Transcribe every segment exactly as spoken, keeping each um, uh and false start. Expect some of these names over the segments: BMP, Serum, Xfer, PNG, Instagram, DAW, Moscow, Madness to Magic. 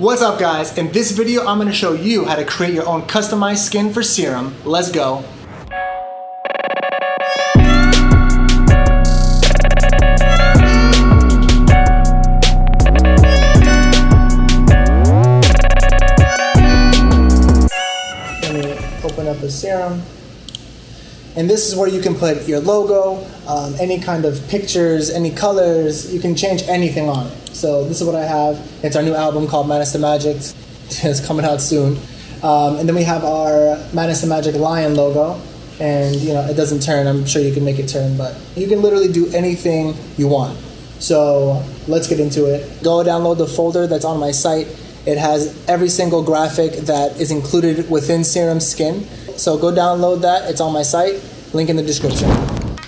What's up guys? In this video I'm going to show you how to create your own customized skin for Serum. Let's go! Let me open up the Serum. And this is where you can put your logo, um, any kind of pictures, any colors, you can change anything on it. So this is what I have. It's our new album called Madness to Magic. It's coming out soon. Um, and then we have our Madness to Magic lion logo. And you know, it doesn't turn. I'm sure you can make it turn, but you can literally do anything you want. So let's get into it. Go download the folder that's on my site. It has every single graphic that is included within Serum Skin. So go download that, it's on my site, link in the description.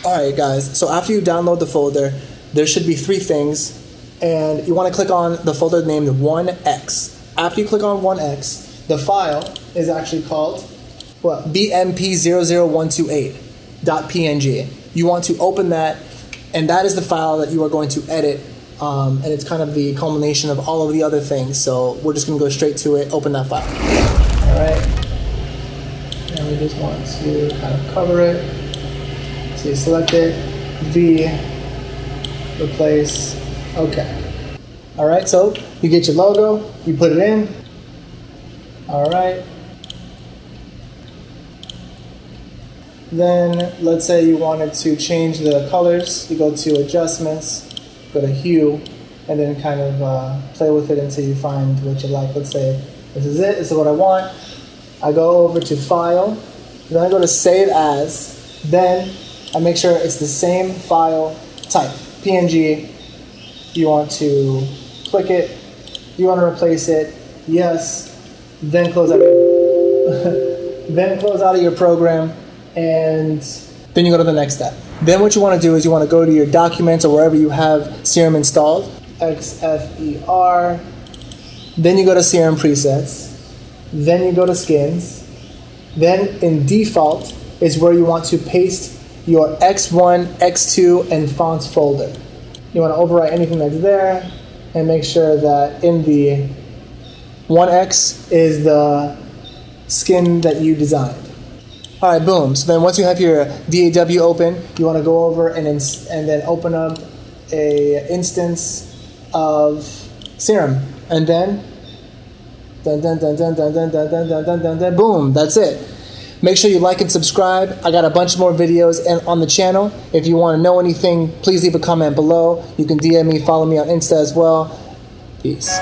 Alright guys, so after you download the folder, there should be three things, and you want to click on the folder named one X. After you click on one X, the file is actually called what? B M P zero zero one two eight dot P N G. You want to open that, and that is the file that you are going to edit, um, and it's kind of the culmination of all of the other things, so we're just going to go straight to it, open that file. Alright. And we just want to kind of cover it. So you select it, V, replace, okay. All right, so you get your logo, you put it in. All right. Then let's say you wanted to change the colors. You go to adjustments, go to hue, and then kind of uh, play with it until you find what you like. Let's say this is it, this is what I want. I go over to File, then I go to Save As, then I make sure it's the same file type, P N G, you want to click it, you want to replace it, yes, then close out, then close out of your program, and then you go to the next step. Then what you want to do is you want to go to your documents or wherever you have Serum installed, X F E R, then you go to Serum Presets. Then you go to skins, then in default is where you want to paste your X one, X two, and fonts folder. You want to overwrite anything that's there and make sure that in the one X is the skin that you designed. Alright, boom. So then once you have your D A W open, you want to go over and, ins and then open up a instance of Serum, and then Dun, dun, dun, dun, dun, dun, dun, dun, dun, dun, dun. Boom, that's it. Make sure you like and subscribe. I got a bunch more videos on the channel. If you want to know anything, please leave a comment below. You can D M me, follow me on Insta as well. Peace.